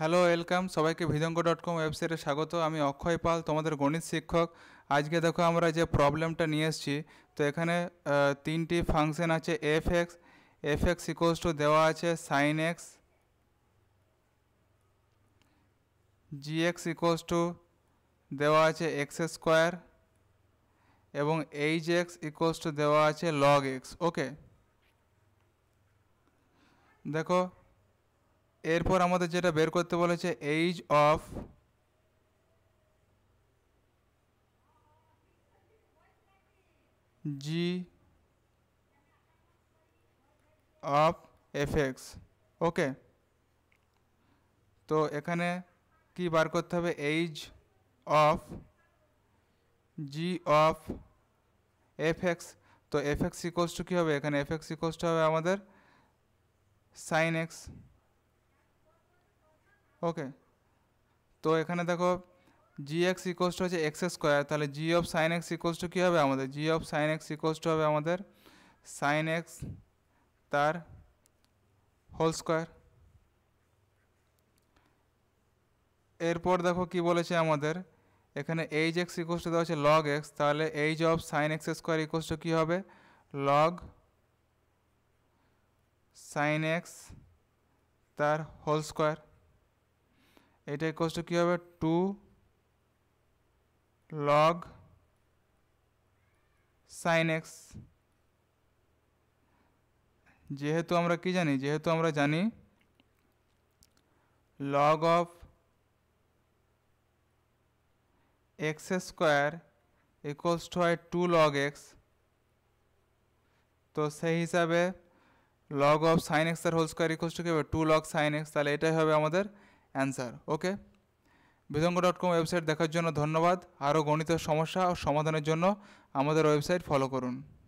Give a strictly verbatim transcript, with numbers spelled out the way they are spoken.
Hello welcome सबाई के भिदंको डट कम वेबसाइटे स्वागत। आमी अक्षय पाल तुम्हारे गणित शिक्षक। आज के देखो हमारा जो प्रॉब्लमटा निये एसेछि तो एखाने तीनटी फांगशन आछे F X F X equals to देवा आछे sine X G x equals to देवा आछे एक्स स्क्वायर एवं एच एक्स इक्वल्स टू देवा आछे लग एक्स। ओके देखो एरपर आमादेर जेटा बेर करते बोलेछे H of G of F X. Okay तो एखाने कि बार करते हबे H of G of F X. तो एफ एक्स इक्वल्स टू कि हबे एखाने एफ एक्स इक्वल्स टू हबे आमादेर साइन एक्स। Okay okay. तो एखाने देखो जी x equals to x square ताहले जी of sine x equals to कि हबे आमादेर जी of sine x equals to हबे आमादेर साइन एक्स तार होल स्क्वायर। एरपर देखो कि बोलेछे आमादेर एखाने एच एक्स इक्वल्स टू देওয়া আছে लग एक्स ताहले H of sine x square equals to कि हबे लग साइन एक्स तार होल स्क्वायर। एटा इक्वल्स टू कि हबे टू लग साइन एक्स। जेहेतु आमरा कि जानी जेहेतु आमरा जानी log of X square equals to है टू लग एक्स। तो सेई हिसाबे लग अफ साइन एक्स तार होल स्क्वायर इक्वल्स टू कि हबे टू लग साइन एक्स। ताहले एटाई हबे आमादेर answer. Okay vidonko dot com website দেখার জন্য ধন্যবাদ। আরও গণিত সমস্যা ও সমাধানের জন্য আমাদের ওয়েবসাইট ফলো করুন।